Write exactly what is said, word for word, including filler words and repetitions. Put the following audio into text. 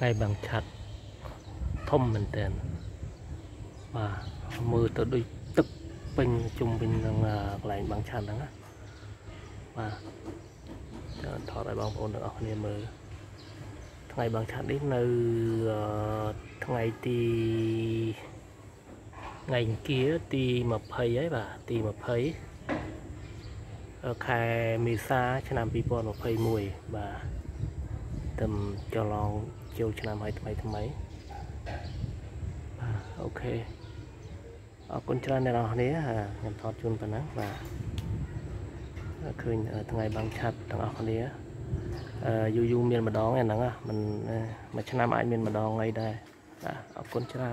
ในบางชัดท่มมันเตือนมามือตัวดุยตึกเป็นจุ่มเป็นอะไรบางชันนั่นนะมาถอดอะไรบางคนออกในมือทั้งไงบางชันนี่ในทั้งไงตีไงกี้ตีมาเพย์ไอ้บ่าตีมาเพย์ใครมีซาชนะปีบอลมาเพย์มวยบ่าทำจะลองเจียวชนะไหมทำไมทำไมโอเคเอาคนชนะในเราเนี้ยเงินทอดจุนปนักมาคืนทั้งไงบางชัดทั้งเอาคนเนี้ยยูยูเมียนมาดองไงนั่งอ่ะมันมาชนะไอเมียนมาดองไงได้เอาคนชนะ